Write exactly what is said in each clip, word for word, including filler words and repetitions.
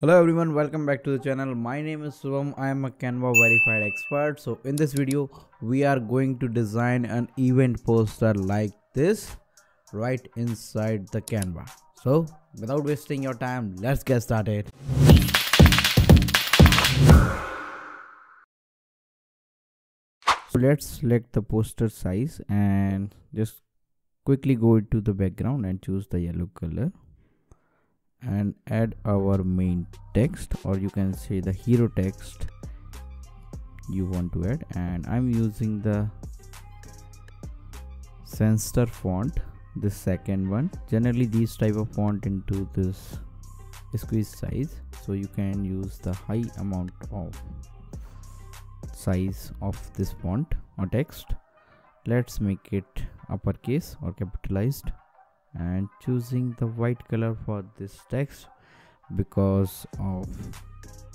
Hello everyone, welcome back to the channel. My name is Shubham. I am a Canva verified expert. So in this video we are going to design an event poster like this right inside the Canva. So without wasting your time, let's get started. So let's select the poster size and just quickly go to the background and choose the yellow color and add our main text, or you can say the hero text you want to add. And I'm using the Censor font, the second one. Generally these type of font into this squeeze size, so you can use the high amount of size of this font or text. Let's make it uppercase or capitalized, and choosing the white color for this text because of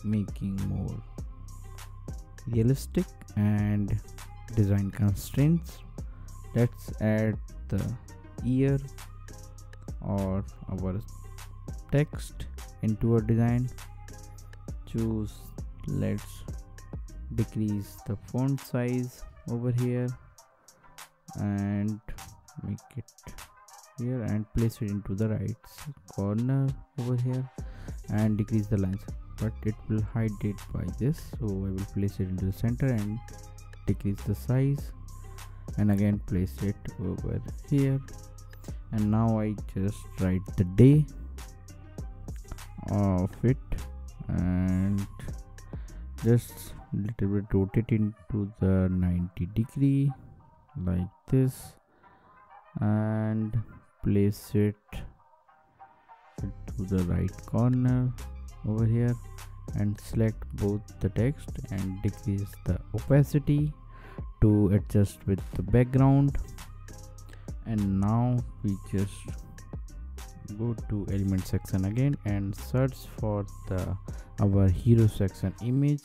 making more realistic and design constraints. Let's add the ear or our text into our design. Choose, let's decrease the font size over here and make it here and place it into the right corner over here and decrease the lines, but it will hide it by this, so I will place it into the center and decrease the size, and again place it over here. And now I just write the day of it and just little bit rotate into the ninety degree like this and place it to the right corner over here, and select both the text and decrease the opacity to adjust with the background. And now we just go to element section again and search for the our hero section image.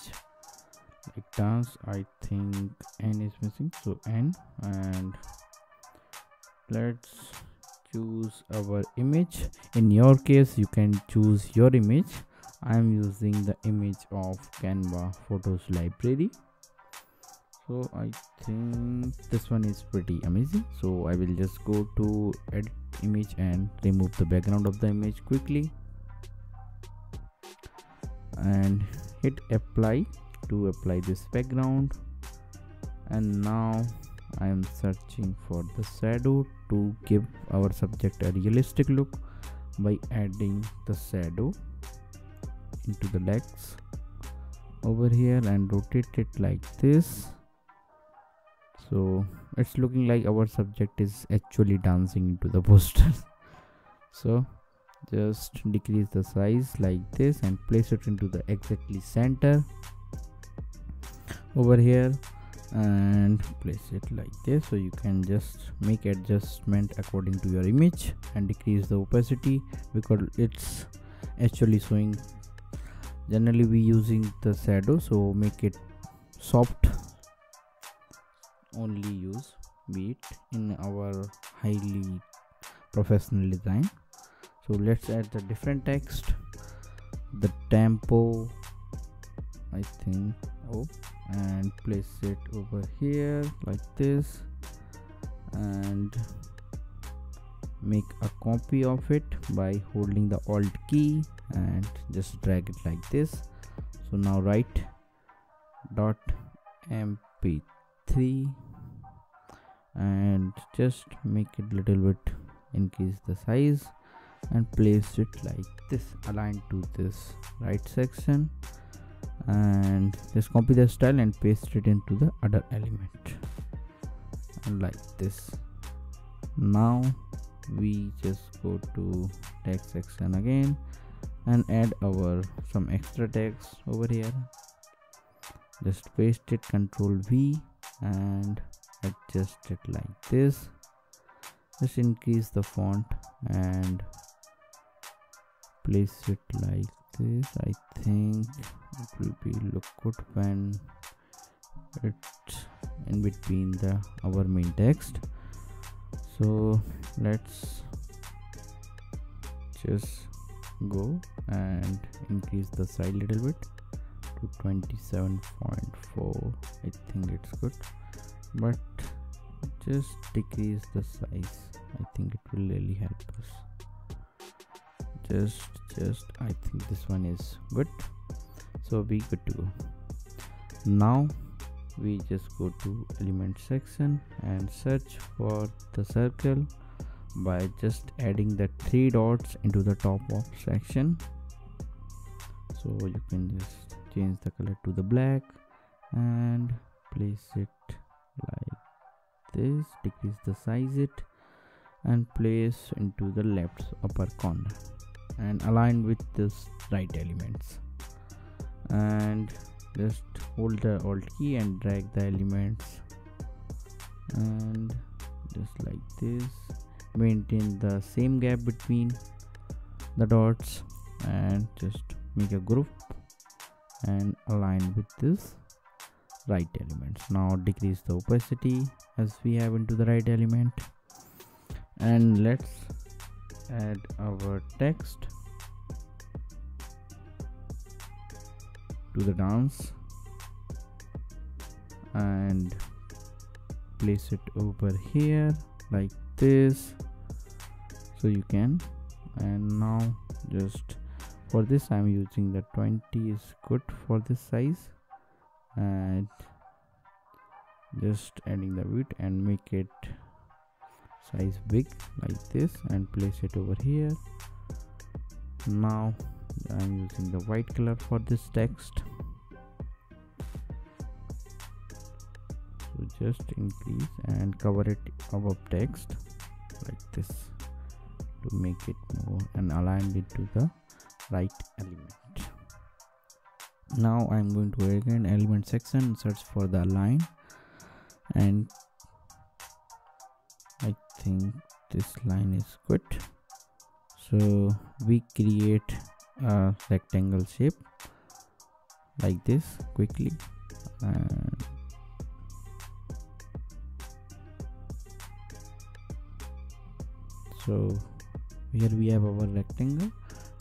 It does, I think N is missing, so N, and let's choose our image. In your case you can choose your image. I am using the image of Canva photos library, so I think this one is pretty amazing. So I will just go to edit image and remove the background of the image quickly and hit apply to apply this background. And now I am searching for the shadow to give our subject a realistic look by adding the shadow into the legs over here and rotate it like this. So it's looking like our subject is actually dancing into the poster. So just decrease the size like this and place it into the exactly center over here and place it like this. So you can just make adjustment according to your image and decrease the opacity because it's actually showing. Generally we using the shadow, so make it soft, only use beat in our highly professional design. So let's add the different text, the tempo I think, oh, and place it over here like this and make a copy of it by holding the alt key and just drag it like this. So now write dot m p three and just make it little bit, increase the size and place it like this, aligned to this right section, and just copy the style and paste it into the other element and like this. Now we just go to text section again and add our some extra text over here. Just paste it, control V, and adjust it like this. Just increase the font and place it like this. I think it will be look good when it's in between the our main text. So let's just go and increase the size little bit to twenty-seven point four. I think it's good, but just decrease the size. I think it will really help us. Just just I think this one is good, so we good to go. Now we just go to element section and search for the circle by just adding the three dots into the top of section. So you can just change the color to the black and place it like this, decrease the size it, and place into the left upper corner and align with this right elements, and just hold the alt key and drag the elements, and just like this maintain the same gap between the dots and just make a group and align with this right elements. Now decrease the opacity as we have into the right element, and let's add our text to the dance and place it over here like this, so you can. And now just for this I'm using the twenty is good for this size, and just adding the width and make it size big like this and place it over here. Now I'm using the white color for this text, so just increase and cover it above text like this to make it more and aligned it to the right element. Now I'm going to again element section and search for the align, and I think this line is good, so we create a rectangle shape like this quickly, and so here we have our rectangle.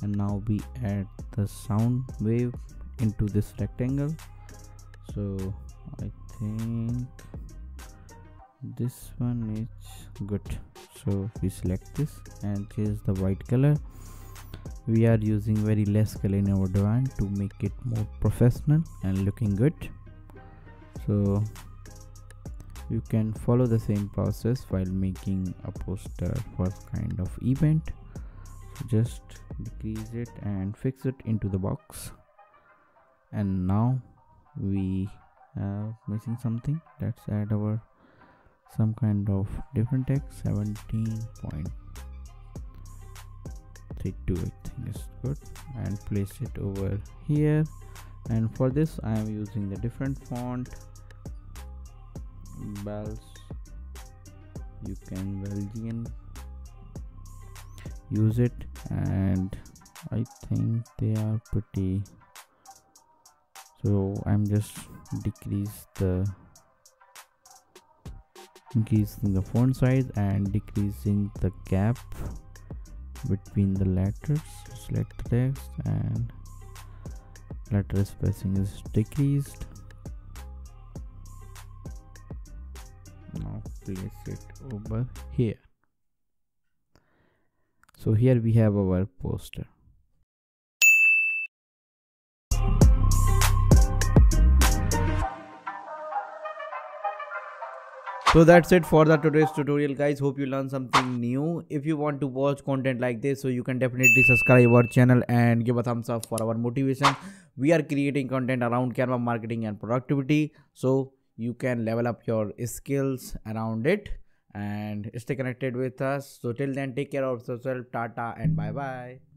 And now we add the sound wave into this rectangle, so I think this one is good. So we select this and change the white color. We are using very less color in our design to make it more professional and looking good, so you can follow the same process while making a poster for kind of event. So just decrease it and fix it into the box. And now we are missing something. Let's add our some kind of different text. Seventeen point three two I think is good, and place it over here. And for this I am using the different font bells. You can Belgian use it, and I think they are pretty. So I'm just decrease the increasing the font size and decreasing the gap between the letters. Select the text and letter spacing is decreased. Now place it over here. So here we have our poster. So that's it for the today's tutorial, guys. Hope you learned something new. If you want to watch content like this, so you can definitely subscribe our channel and give a thumbs up for our motivation. We are creating content around Canva marketing and productivity, so you can level up your skills around it and stay connected with us. So till then, take care of yourself. Tata and bye bye.